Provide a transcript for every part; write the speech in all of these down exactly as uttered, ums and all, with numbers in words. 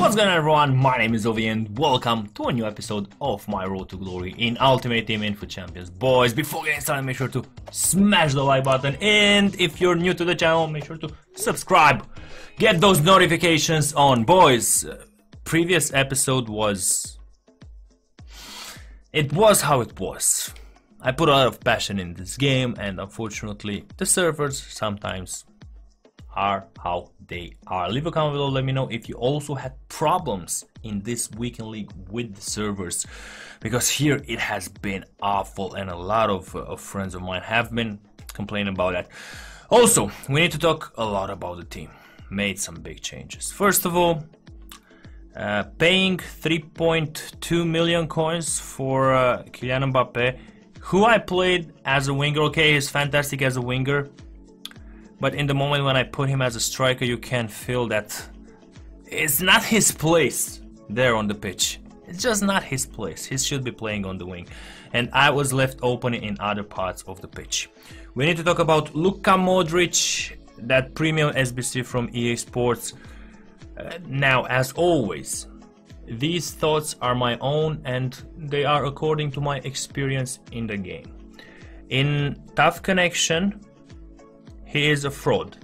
What's going on, everyone? My name is Ovi and welcome to a new episode of my Road to Glory in Ultimate Team Info Champions. Boys, before getting started, make sure to smash the like button, and if you're new to the channel, make sure to subscribe. Get those notifications on. Boys, uh, previous episode was... It was how it was. I put a lot of passion in this game, and unfortunately the servers sometimes are how they are. Leave a comment below, let me know if you also had problems in this weekend league with the servers, because here it has been awful and a lot of, uh, of friends of mine have been complaining about that. Also, we need to talk a lot about the team. Made some big changes. First of all, uh, paying three point two million coins for uh, Kylian Mbappe, who I played as a winger. Okay, he's fantastic as a winger, but in the moment when I put him as a striker, you can feel that it's not his place there on the pitch. It's just not his place. He should be playing on the wing. And I was left open in other parts of the pitch. We need to talk about Luka Modric, that premium S B C from E A Sports. Uh, now, as always, these thoughts are my own and they are according to my experience in the game. In tough connection, he is a fraud.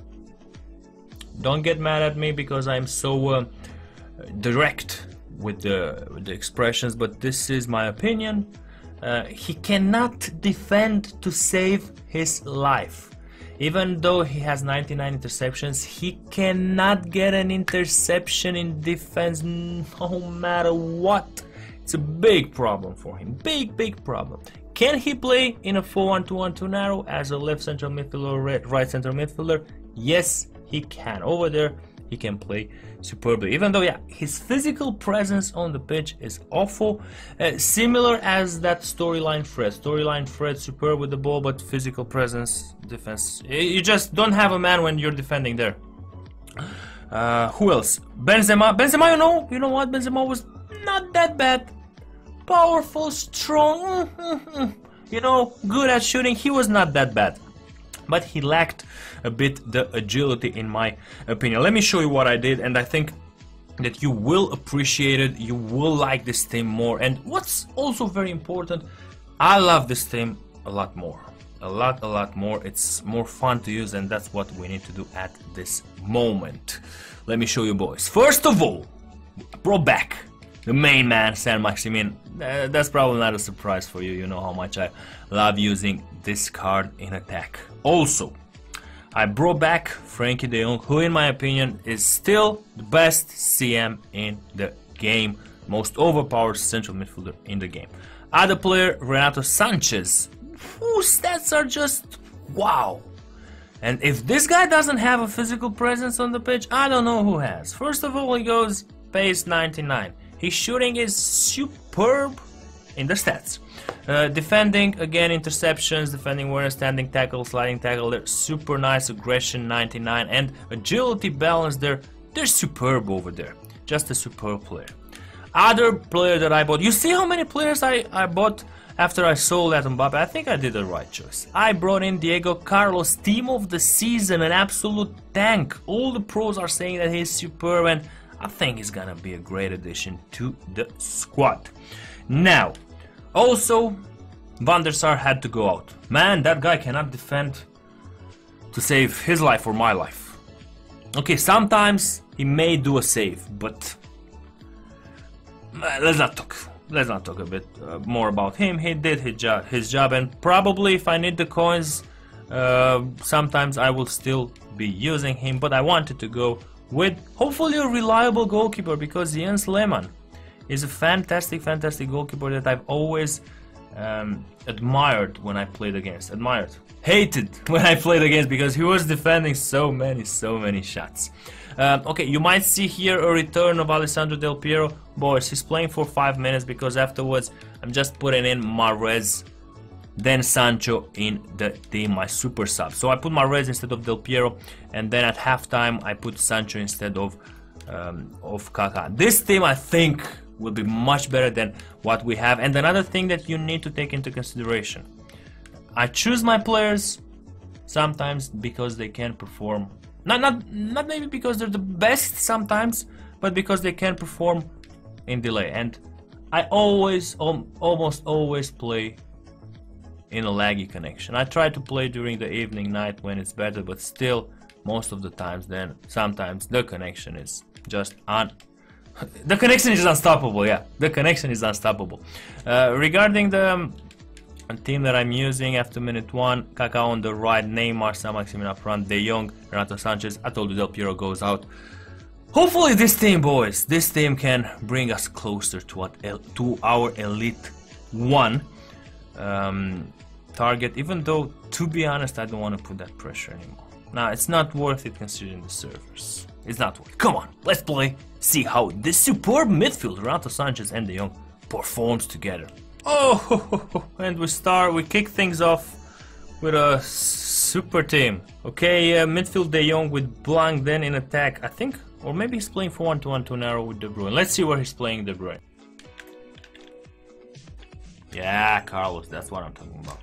Don't get mad at me because I'm so uh, direct with the, with the expressions, but this is my opinion. Uh, he cannot defend to save his life. Even though he has ninety-nine interceptions, he cannot get an interception in defense no matter what. It's a big problem for him. Big, big problem. Can he play in a four one two one two narrow as a left central midfielder or right central midfielder? Yes, he can. Over there, he can play superbly. Even though, yeah, his physical presence on the pitch is awful. Uh, similar as that storyline Fred. Storyline Fred, superb with the ball, but physical presence, defense. You just don't have a man when you're defending there. Uh, who else? Benzema. Benzema, you know, you know what? Benzema was not that bad. Powerful, strong, you know, good at shooting. He was not that bad, but he lacked a bit the agility in my opinion. Let me show you what I did, and I think that you will appreciate it. You will like this team more. And what's also very important, I love this team a lot more. A lot, a lot more. It's more fun to use, and that's what we need to do at this moment. Let me show you, boys. First of all, brought back the main man, Saint-Maximin. Uh, that's probably not a surprise for you. You know how much I love using this card in attack. Also, I brought back Frankie de Jong, who in my opinion is still the best C M in the game. Most overpowered central midfielder in the game. Other player, Renato Sanches, whose stats are just wow. And if this guy doesn't have a physical presence on the pitch, I don't know who has. First of all, he goes pace ninety-nine. His shooting is superb in the stats. Uh, defending, again, interceptions, defending awareness, standing tackle, sliding tackle, they're super nice. Aggression, ninety-nine. And agility, balance, they're, they're superb over there. Just a superb player. Other player that I bought, you see how many players I, I bought after I sold that Mbappe? I think I did the right choice. I brought in Diego Carlos, team of the season, an absolute tank. All the pros are saying that he's superb, and I think it's gonna be a great addition to the squad. Now, also, Van der Sar had to go out. Man, that guy cannot defend to save his life or my life. Okay, sometimes he may do a save, but let's not talk. Let's not talk a bit uh, more about him. He did his job, his job, and probably if I need the coins, uh, sometimes I will still be using him. But I wanted to go with hopefully a reliable goalkeeper, because Jens Lehmann is a fantastic, fantastic goalkeeper that I've always um, admired when I played against. Admired. Hated when I played against, because he was defending so many, so many shots. Uh, okay, you might see here a return of Alessandro Del Piero. Boys, he's playing for five minutes because afterwards I'm just putting in Mahrez, then Sancho in the team, my super sub. So I put Mahrez instead of Del Piero, and then at halftime I put Sancho instead of um, of Kaka. This team I think will be much better than what we have. And another thing that you need to take into consideration, I choose my players sometimes because they can perform, not not not maybe because they're the best sometimes, but because they can perform in delay. And I always, um, almost always play in a laggy connection. I try to play during the evening, night when it's better, but still most of the times then sometimes the connection is just un... the connection is unstoppable, yeah, the connection is unstoppable. Uh, regarding the um, team that I'm using after minute one, Kaka on the right, Neymar, Saint-Maximin up front, De Jong, Renato Sanches, I told you Del Piero goes out. Hopefully this team, boys, this team can bring us closer to, what, to our Elite One um, target, even though, to be honest, I don't want to put that pressure anymore. Now, it's not worth it considering the servers. It's not worth it. Come on, let's play, see how this superb midfield, Renato Sanches and De Jong, performs together. Oh, and we start, we kick things off with a super team. Okay, uh, midfield De Jong with Blanc, then in attack, I think. Or maybe he's playing for one to one to narrow with De Bruyne. Let's see where he's playing De Bruyne. Yeah, Carlos, that's what I'm talking about.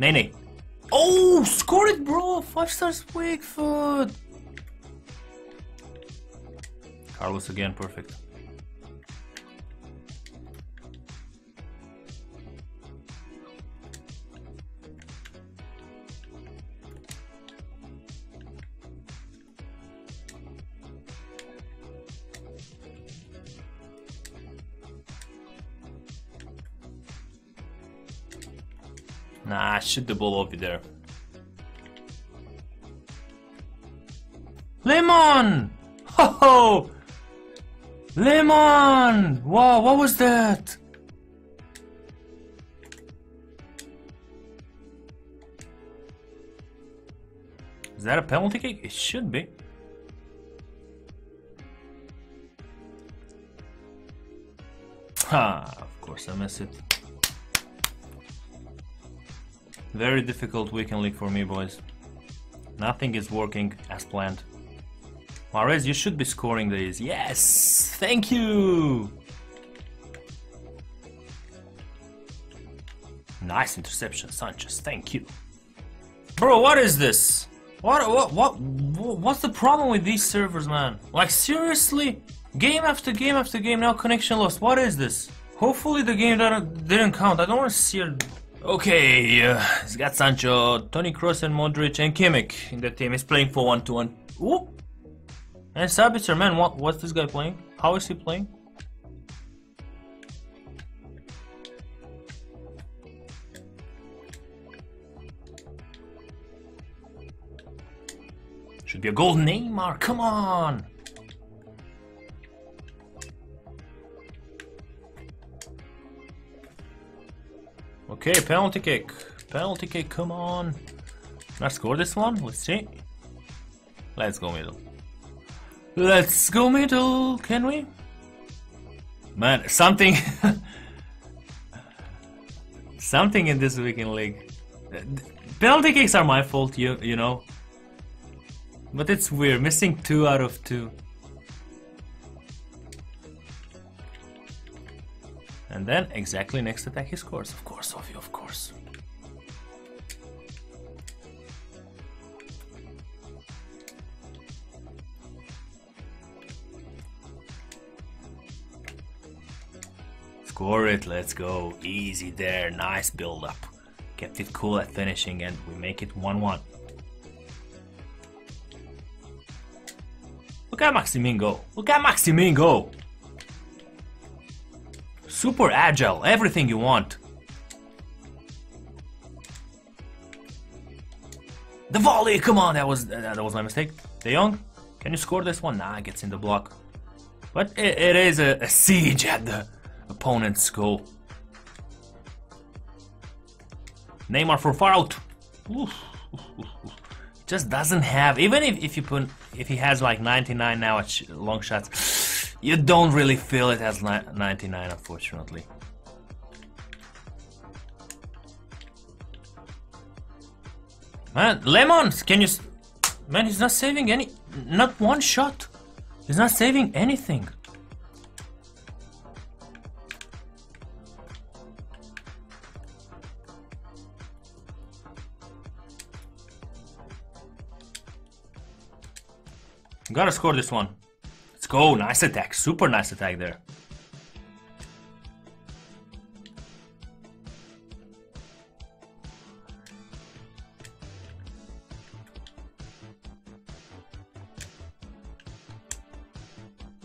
Nene. Oh, scored it, bro! Five stars, quick foot. Carlos again, perfect. Nah, shoot the ball over there. Lehmann! Ho ho! Lehmann! Wow, what was that? Is that a penalty kick? It should be. Ah, of course I missed it. Very difficult weekend league for me, boys. Nothing is working as planned. Mahrez, you should be scoring these. Yes! Thank you! Nice interception, Sanchez. Thank you. Bro, what is this? What, what, what, what's the problem with these servers, man? Like, seriously? Game after game after game, now connection lost. What is this? Hopefully the game didn't count. I don't want to see it. Okay, uh, he's got Sancho, Toni Kroos and Modric and Kimmich in the team. He's playing for one to one. Ooh! And Sabitzer, man, what, what's this guy playing? How is he playing? Should be a gold Neymar, come on! Okay, penalty kick. Penalty kick, come on. Can I score this one? Let's see. Let's go middle. Let's go middle, can we? Man, something... something in this weekend league. Penalty kicks are my fault, you, you know. But it's weird, missing two out of two. And then, exactly next attack he scores. Of course, Sofia, of course. Score it, let's go. Easy there, nice build-up. Kept it cool at finishing and we make it one one. Look at Maximin go. Look at Maximin go. Super agile, everything you want. The volley, come on, that was that was my mistake. De Jong, can you score this one? Nah, it gets in the block. But it, it is a, a siege at the opponent's goal. Neymar for far out. Oof, oof, oof, oof. Just doesn't have. Even if if you put if he has like ninety-nine now at sh long shots. You don't really feel it as ninety-nine, unfortunately. Man, Lemons, can you... S Man, he's not saving any... Not one shot. He's not saving anything. Gotta score this one. Let's go. Nice attack. Super nice attack there.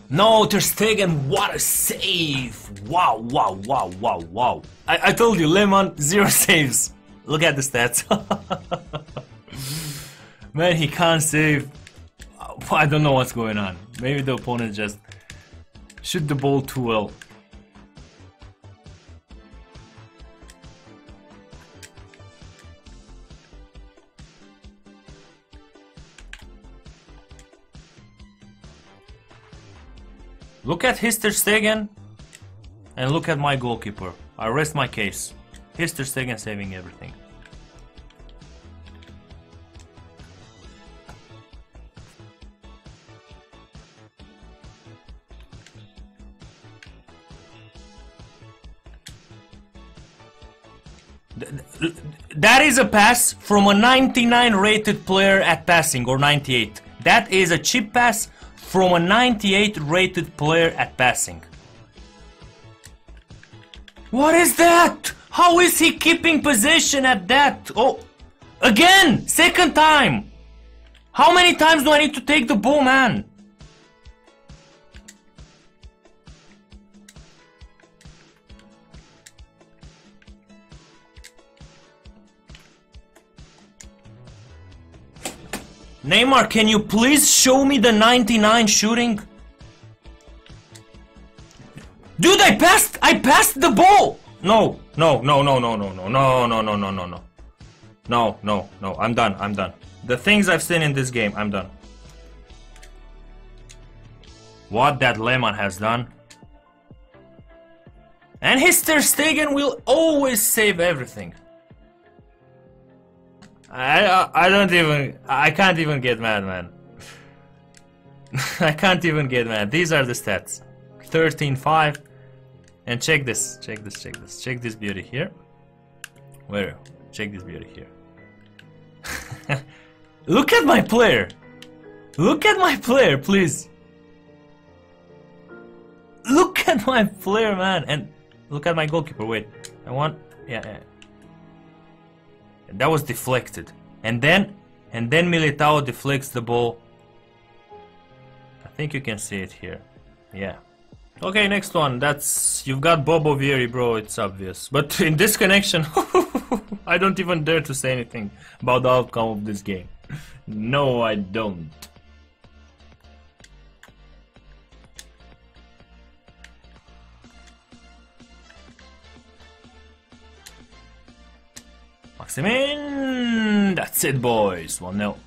No, Ter Stegen, what a save! Wow, wow, wow, wow, wow. I, I told you, Lehmann, zero saves. Look at the stats. Man, he can't save. I don't know what's going on. Maybe the opponent just shoot the ball too well. Look at his Ter Stegen and look at my goalkeeper. I rest my case. His Ter Stegen saving everything. That is a pass from a ninety-nine rated player at passing, or ninety-eight. That is a chip pass from a ninety-eight rated player at passing. What is that? How is he keeping possession at that? Oh, again, second time. How many times do I need to take the ball, man? Neymar, can you please show me the ninety-nine shooting? Dude, I passed, I passed the ball! No, no, no, no, no, no, no, no, no, no, no, no, no. No, no, no, I'm done, I'm done. The things I've seen in this game, I'm done. What that Lehmann has done. And his Ter Stegen will always save everything. I, I don't even, I can't even get mad, man. I can't even get mad. These are the stats. thirteen five. And check this, check this, check this. Check this beauty here. Where? Check this beauty here. Look at my player. Look at my player, please. Look at my player, man. And look at my goalkeeper. Wait. I want, yeah, yeah. That was deflected, and then and then Militao deflects the ball. I think you can see it here. Yeah. Okay, next one. That's, you've got Bobo Vieri, bro. It's obvious. But in this connection, I don't even dare to say anything about the outcome of this game. No, I don't. Maximin! That's it, boys. one nil.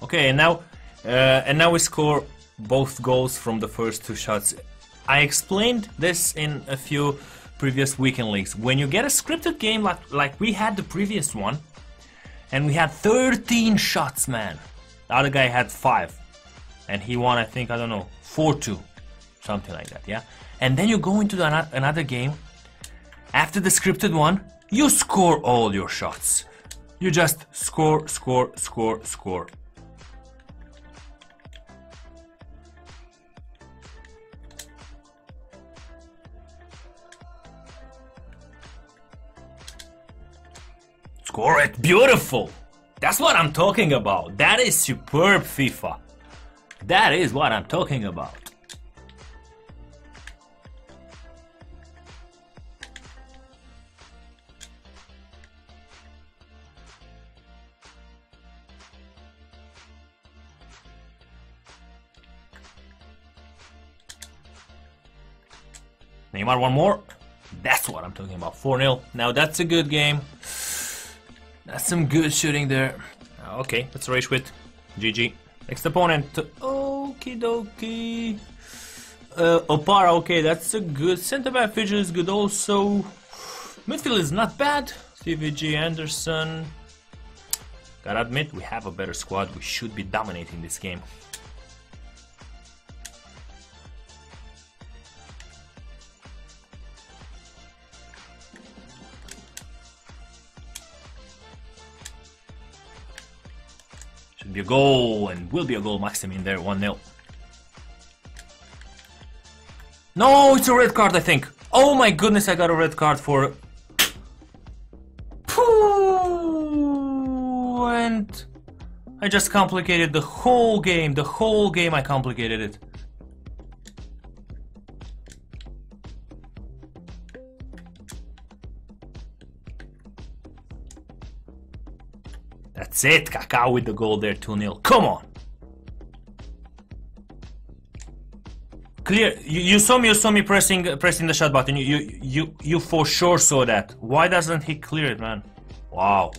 Okay, and now, uh, and now we score both goals from the first two shots. I explained this in a few previous weekend leagues. When you get a scripted game like, like we had the previous one, and we had thirteen shots, man. The other guy had five, and he won, I think, I don't know, four two, something like that, yeah? And then you go into the, another game, after the scripted one, you score all your shots. You just score, score, score, score. Score it, beautiful. That's what I'm talking about. That is superb FIFA. That is what I'm talking about. Neymar, one more. That's what I'm talking about. four nil. Now that's a good game. That's some good shooting there. Okay, let's rage quit. G G. Next opponent. Okie dokie. Uh, Opara, okay, that's a good. Center back feature is good also. Midfield is not bad. C V G Anderson. Gotta admit, we have a better squad. We should be dominating this game. be a goal, and will be a goal. Maximin there, one nil. No, it's a red card, I think. Oh my goodness, I got a red card for... Pooh! And... I just complicated the whole game. The whole game I complicated it. That's it. Kaka with the goal there, two nil. Come on. Clear. You, you saw me. You saw me pressing uh, pressing the shot button. You, you you you for sure saw that. Why doesn't he clear it, man? Wow.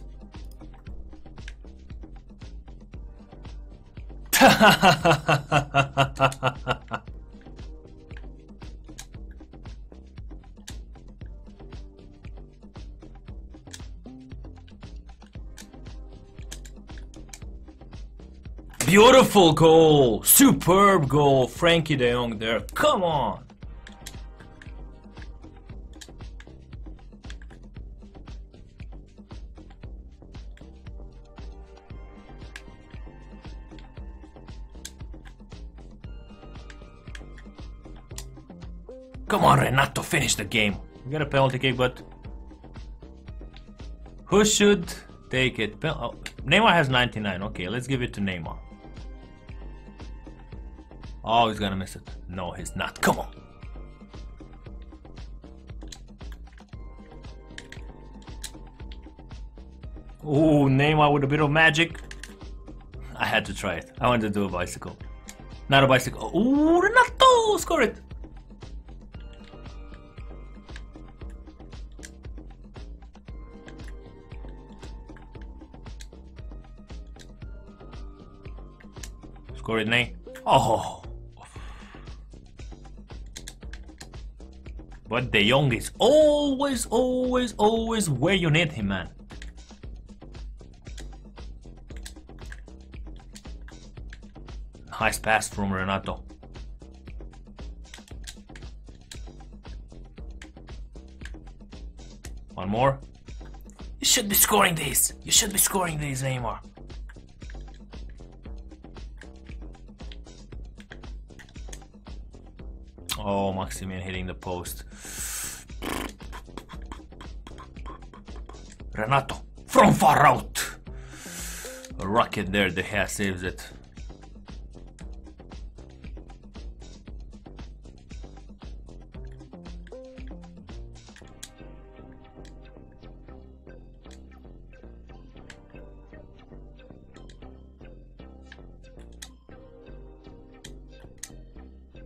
Beautiful goal, superb goal, Frankie de Jong there, come on! Come on, Renato, finish the game. We got a penalty kick, but who should take it? Pen oh, Neymar has ninety-nine, okay, let's give it to Neymar. Oh, he's gonna miss it. No, he's not. Come on. Ooh, Neymar with a bit of magic. I had to try it. I wanted to do a bicycle. Not a bicycle. Ooh, Renato! Score it! Score it, Ney. Oh! But De Jong is always, always, always where you need him, man. Nice pass from Renato. One more. You should be scoring these. You should be scoring these, Neymar. Oh, Maximin hitting the post. Renato from far out. A rocket there, De Gea saves it.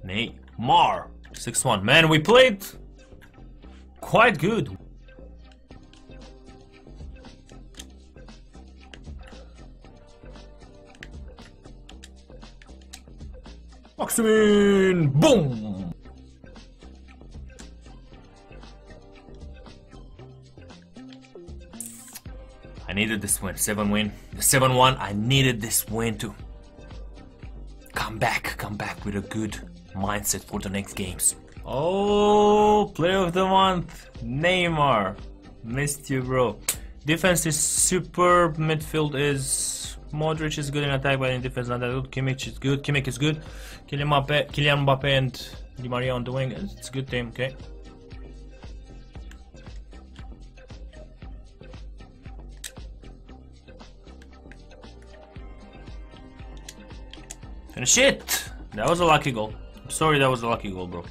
Neymar. six one. Man, we played quite good. Maximin! Boom! I needed this win. seven win. The seven one, I needed this win to come back. Come back with a good mindset for the next games. Oh, player of the month, Neymar. Missed you, bro. Defense is superb. Midfield is... Modric is good in attack, but in defense not that good. Kimmich is good. Kimmich is good. Kylian Mbappe, Kylian Mbappe and Di Maria on the wing. It's a good team, okay? Finish it! That was a lucky goal. Sorry, that was a lucky goal, bro.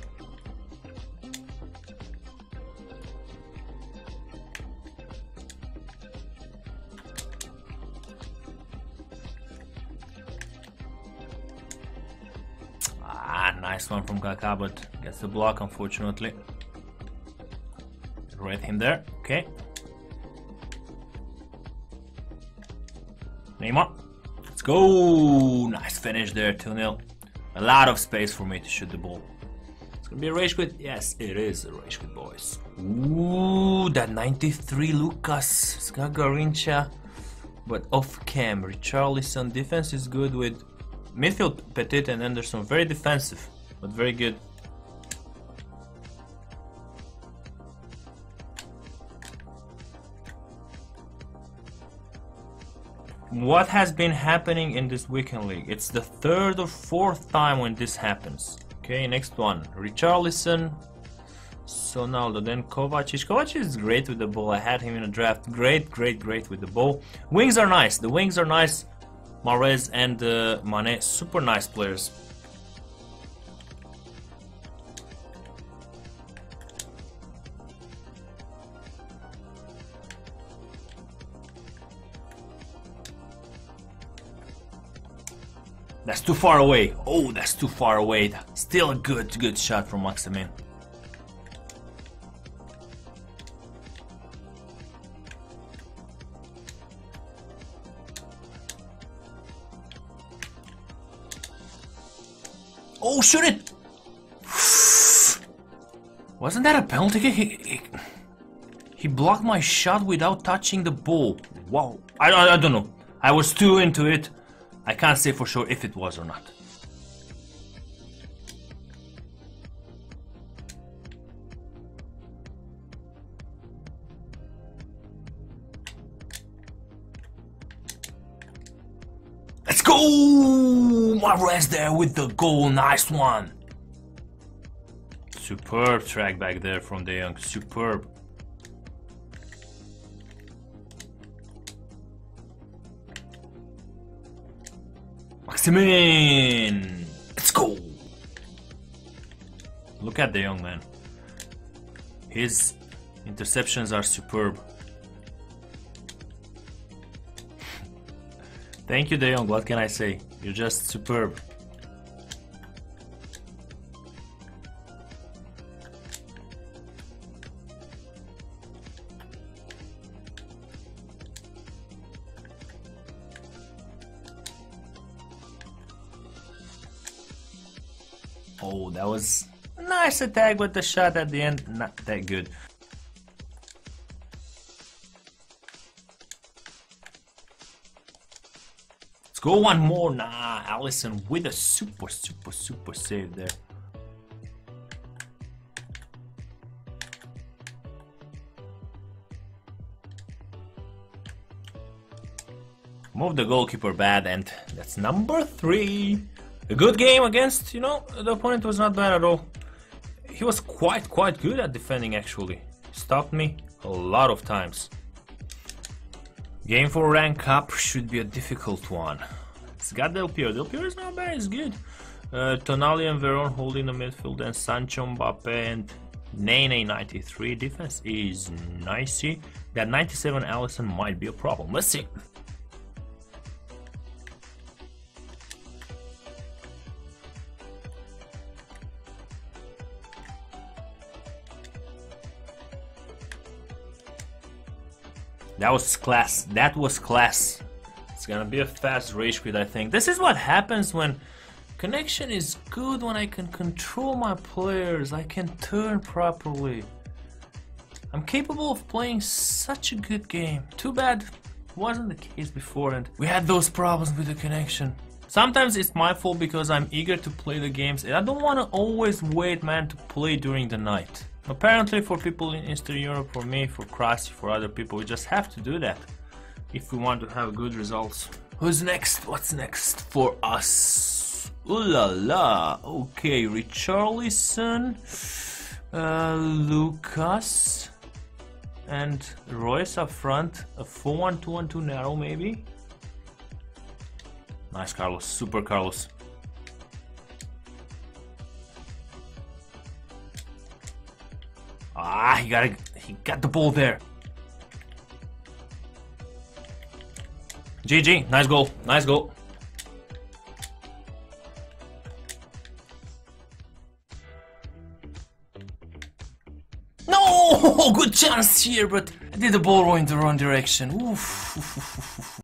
Ah, nice one from Kaka, but gets the block, unfortunately. Read him there, okay. Neymar, let's go! Nice finish there, two nil. A lot of space for me to shoot the ball. It's gonna be a rage quit? Yes, it is a rage quit, boys. Ooh, that ninety-three Lucas Skagorincha, but off cam. Richarlison, defense is good with midfield Petit and Anderson. Very defensive, but very good. what has been happening in this weekend league. It's the third or fourth time when this happens. Okay, next one, Richarlison, Sonaldo, then Kovacic. Kovacic is great with the ball. I had him in a draft. Great, great, great with the ball. Wings are nice. The wings are nice. Mahrez and uh, Mane, super nice players. That's too far away. Oh, that's too far away. Still a good, good shot from Maximin. Oh, shoot it! Wasn't that a penalty kick? He, he, he blocked my shot without touching the ball. Wow. I, I, I don't know. I was too into it. I can't say for sure if it was or not. Let's go! Mahrez there with the goal, nice one! Superb track back there from De Jong, superb. Maximin! Let's go! Look at the young man. His interceptions are superb. Thank you, De Jong. What can I say? You're just superb. Oh, that was a nice attack, but the shot at the end, not that good. Let's go one more. Nah, Allison with a super, super, super save there. Move the goalkeeper bad, and that's number three. A good game against, you know, the opponent was not bad at all. He was quite, quite good at defending actually. Stopped me a lot of times. Game for rank up should be a difficult one. It's got Del Piero. Del Piero is not bad, it's good. Uh, Tonali and Veron holding the midfield, and Sancho, Mbappe and Nene ninety-three. Defense is nicey. That ninety-seven Allison might be a problem. Let's see. That was class. That was class. It's gonna be a fast rage quit, I think. This is what happens when connection is good, when I can control my players, I can turn properly. I'm capable of playing such a good game. Too bad wasn't the case before, and we had those problems with the connection. Sometimes it's my fault because I'm eager to play the games and I don't want to always wait, man, to play during the night. Apparently for people in Eastern Europe, for me, for Croatia, for other people, we just have to do that if we want to have good results. Who's next? What's next for us? Ooh la la. Okay, Richarlison, uh, Lucas and Royce up front. A four one two one two narrow maybe. Nice Carlos, super Carlos. Ah, he got a, he got the ball there. G G, nice goal, nice goal. No, good chance here, but I did the ball in the wrong direction. Oof.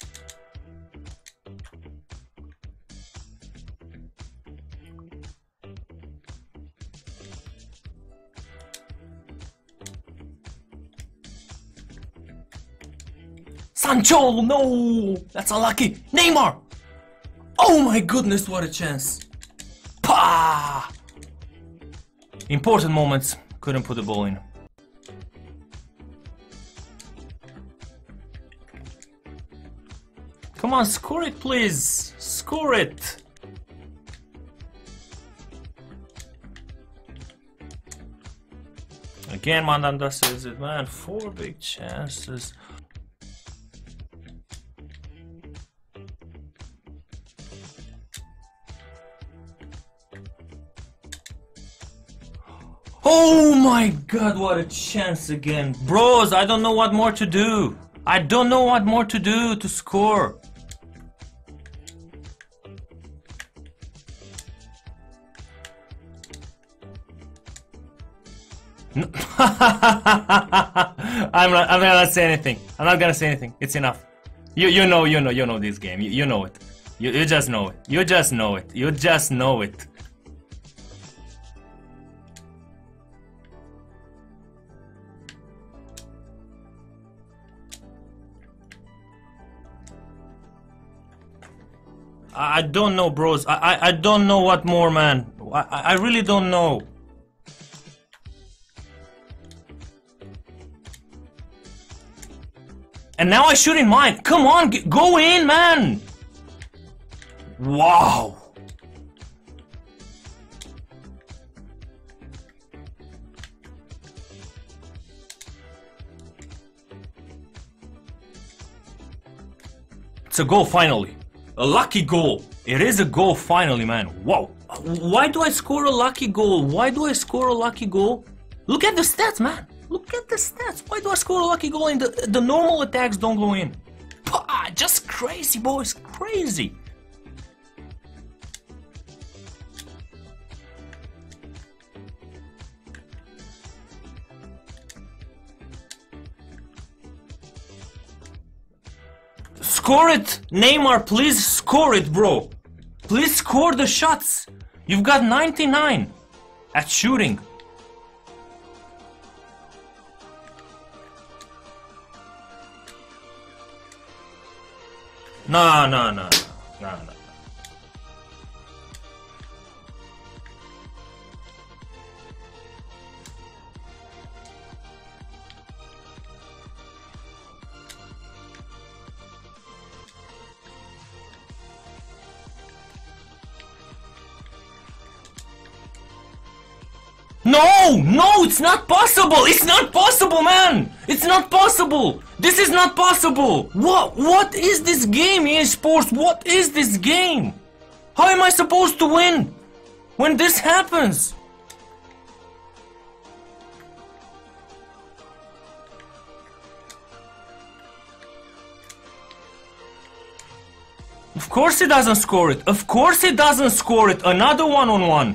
Sancho, no! That's unlucky! Neymar! Oh my goodness, what a chance! Pah! Important moments, couldn't put the ball in. Come on, score it, please. Score it. Again, Van der Sar is advanced. Four big chances. Oh my god, what a chance again. Bros, I don't know what more to do. I don't know what more to do to score. No. I'm not, I'm not gonna say anything. I'm not gonna say anything. It's enough. You you know, you know, you know this game. You, you know it. You, you just know it. You just know it. You just know it. I don't know, bros. I, I I don't know what more, man. I I really don't know. And now I shoot in mine. Come on, go in, man. Wow. It's a goal finally. A lucky goal. It is a goal finally, man. Wow. Why do I score a lucky goal? Why do I score a lucky goal? Look at the stats, man. Look at the stats. Why do I score a lucky goal and the, the normal attacks don't go in? Pah, just crazy, boys. Crazy. Score it, Neymar, please score it, bro. Please score the shots. You've got ninety-nine at shooting. No, no, no, no, no. No, no, it's not possible. It's not possible, man. It's not possible. This is not possible. What, what is this game, E A Sports? What is this game? How am I supposed to win when this happens? Of course he doesn't score it. Of course he doesn't score it. Another one-on-one.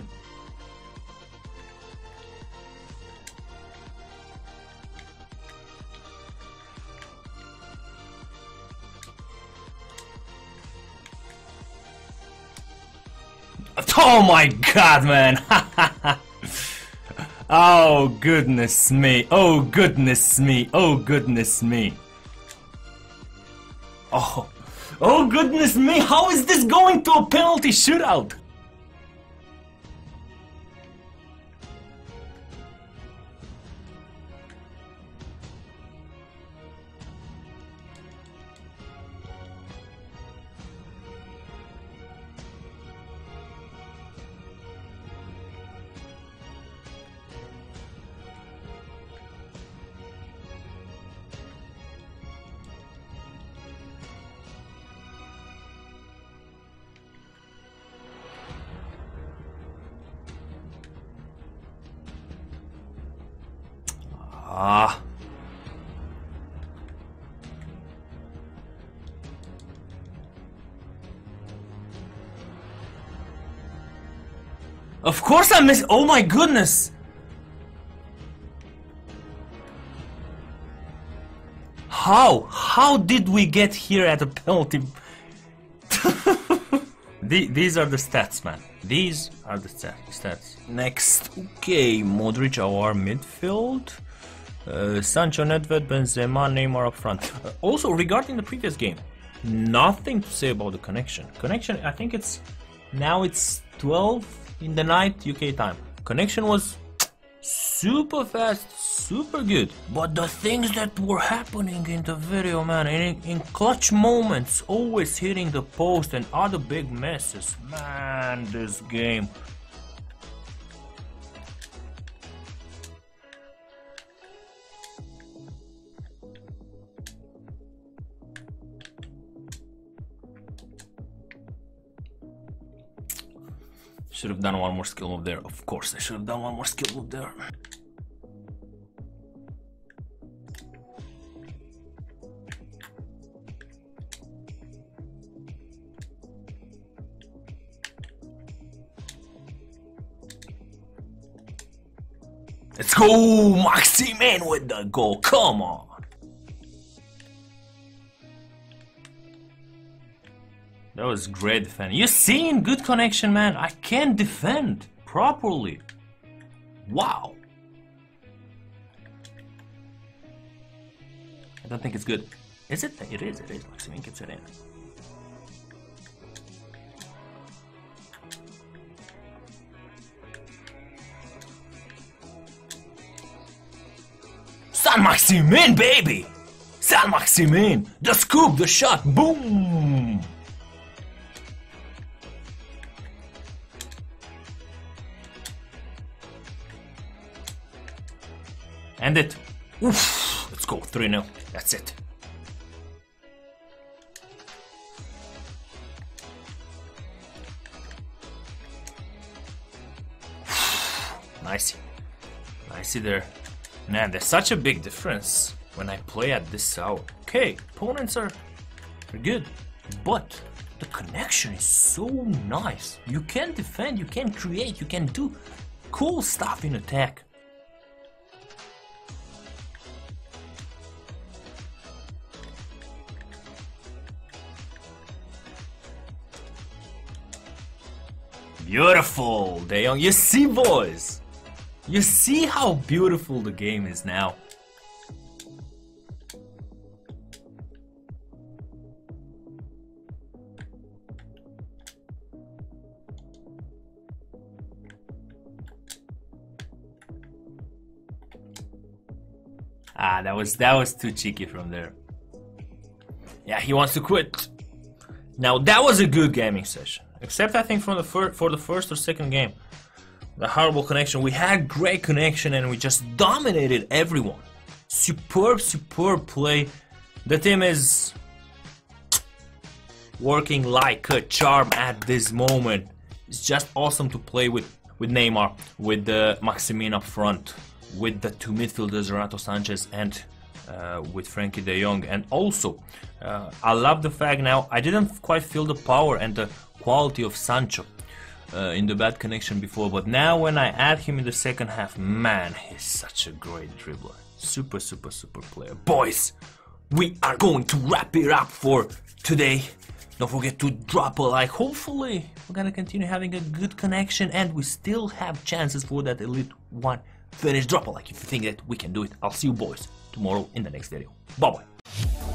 Oh my god, man. Oh goodness me. Oh goodness me. Oh goodness me. Oh. Oh goodness me. How is this going to a penalty shootout? Ah. Of course I missed. Oh my goodness. How? How did we get here at a penalty? the, these are the stats, man. These are the stats. Next. Okay, Modric, our midfield. Uh, Sancho, Nedved, Benzema, Neymar up front. Uh, also, regarding the previous game, nothing to say about the connection. Connection, I think it's now it's twelve in the night U K time. Connection was super fast, super good. But the things that were happening in the video, man, in, in clutch moments, always hitting the post and other big messes, man, this game. Should have done one more skill move there. Of course, I should have done one more skill move there. Let's go, Maximin with the goal. Come on. That was great defense. You see, in good connection, man, I can't defend properly. Wow. I don't think it's good. Is it? It is, it is. Maximin gets it in. Saint-Maximin, baby! Saint-Maximin! The scoop, the shot, boom! End it. Oof. Let's go. three nil. That's it. Nice. Nicey there. Man, there's such a big difference when I play at this hour. Okay, opponents are, are good, but the connection is so nice. You can defend, you can create, you can do cool stuff in attack. Beautiful, De Jong. You see, boys, you see how beautiful the game is now. Ah, that was that was too cheeky from there. Yeah, he wants to quit. Now that was a good gaming session. Except I think from the fir for the first or second game, the horrible connection. We had great connection and we just dominated everyone. Superb, superb play. The team is working like a charm at this moment. It's just awesome to play with with Neymar, with the uh, Maximin up front, with the two midfielders Renato Sanches and Uh, with Frankie de Jong. And also uh, I love the fact now I didn't quite feel the power and the quality of Sancho uh, in the bad connection before, but now when I add him in the second half, man, he's such a great dribbler. Super, super, super player. Boys, we are going to wrap it up for today. Don't forget to drop a like. Hopefully we're gonna continue having a good connection and we still have chances for that elite one finish. Drop a like if you think that we can do it. I'll see you boys tomorrow in the next video. Bye bye.